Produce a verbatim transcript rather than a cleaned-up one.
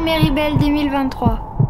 Méribel deux mille vingt-trois.